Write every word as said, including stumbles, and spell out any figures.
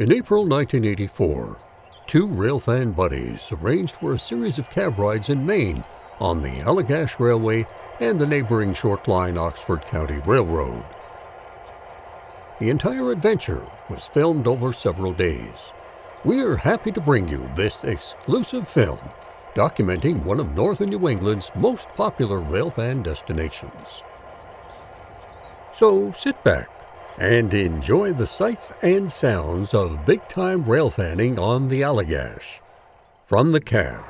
In April nineteen eighty-four, two railfan buddies arranged for a series of cab rides in Maine on the Allagash Railway and the neighboring short line Oxford County Railroad. The entire adventure was filmed over several days. We are happy to bring you this exclusive film documenting one of northern New England's most popular railfan destinations. So sit back and enjoy the sights and sounds of big-time railfanning on the Allagash from the cab.